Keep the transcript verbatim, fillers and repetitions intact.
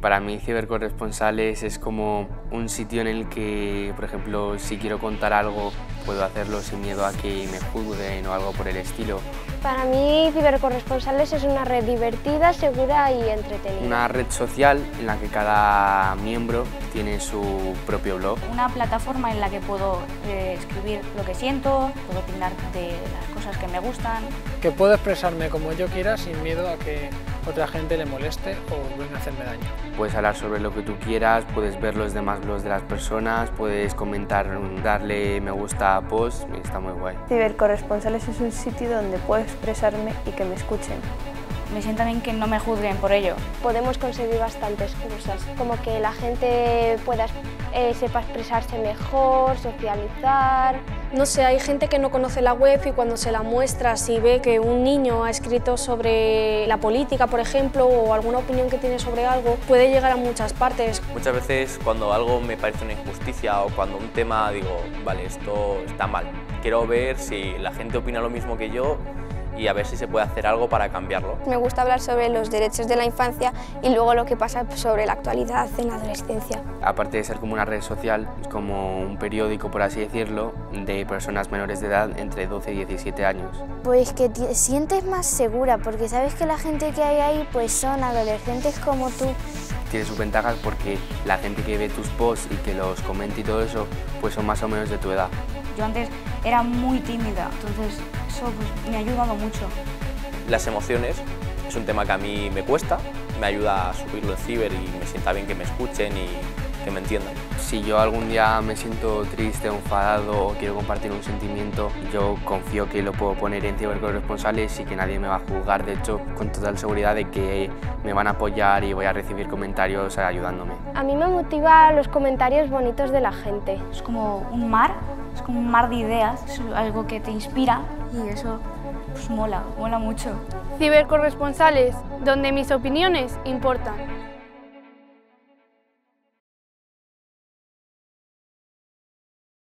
Para mí Cibercorresponsales es como un sitio en el que, por ejemplo, si quiero contar algo, puedo hacerlo sin miedo a que me juzguen o algo por el estilo. Para mí Cibercorresponsales es una red divertida, segura y entretenida. Una red social en la que cada miembro tiene su propio blog. Una plataforma en la que puedo eh, escribir lo que siento, puedo opinar de las cosas que me gustan. Que puedo expresarme como yo quiera sin miedo a que otra gente le moleste o venga a hacerme daño. Puedes hablar sobre lo que tú quieras, puedes ver los demás blogs de las personas, puedes comentar, darle me gusta a posts, está muy guay. Cibercorresponsales es un sitio donde puedo expresarme y que me escuchen. Me siento bien que no me juzguen por ello. Podemos conseguir bastantes cosas, como que la gente pueda, eh, sepa expresarse mejor, socializar. No sé, hay gente que no conoce la web y cuando se la muestras y ve que un niño ha escrito sobre la política, por ejemplo, o alguna opinión que tiene sobre algo, puede llegar a muchas partes. Muchas veces cuando algo me parece una injusticia o cuando un tema digo, vale, esto está mal, quiero ver si la gente opina lo mismo que yo y a ver si se puede hacer algo para cambiarlo. Me gusta hablar sobre los derechos de la infancia y luego lo que pasa sobre la actualidad en la adolescencia. Aparte de ser como una red social, es como un periódico, por así decirlo, de personas menores de edad entre doce y diecisiete años. Pues que te sientes más segura porque sabes que la gente que hay ahí pues son adolescentes como tú. Tiene sus ventajas porque la gente que ve tus posts y que los comenta y todo eso pues son más o menos de tu edad. Yo antes era muy tímida, entonces eso pues, me ha ayudado mucho. Las emociones es un tema que a mí me cuesta, me ayuda a subirlo en ciber y me sienta bien que me escuchen y que me entiendan. Si yo algún día me siento triste, enfadado o quiero compartir un sentimiento, yo confío que lo puedo poner en Cibercorresponsales y que nadie me va a juzgar, de hecho, con total seguridad de que me van a apoyar y voy a recibir comentarios ayudándome. A mí me motiva los comentarios bonitos de la gente. Es como un mar. Es como un mar de ideas, es algo que te inspira y eso pues mola, mola mucho. Cibercorresponsales, donde mis opiniones importan.